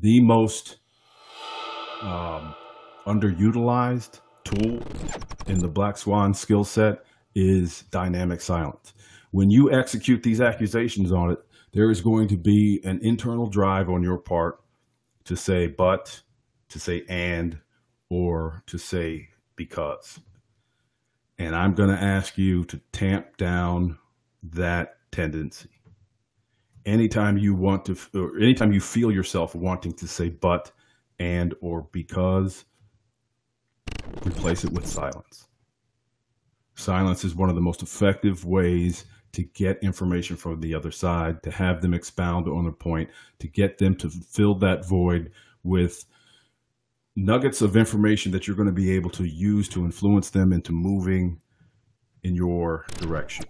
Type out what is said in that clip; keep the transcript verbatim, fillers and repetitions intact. the most um, underutilized tool in the Black Swan skill set is dynamic silence. When you execute these accusations on it, there is going to be an internal drive on your part to say but, to say and, or to say because. And I'm going to ask you to tamp down that tendency. Anytime you want to, or anytime you feel yourself wanting to say but, and, or because, replace it with silence. Silence is one of the most effective ways to get information from the other side, to have them expound on a point, to get them to fill that void with nuggets of information that you're going to be able to use to influence them into moving in your direction.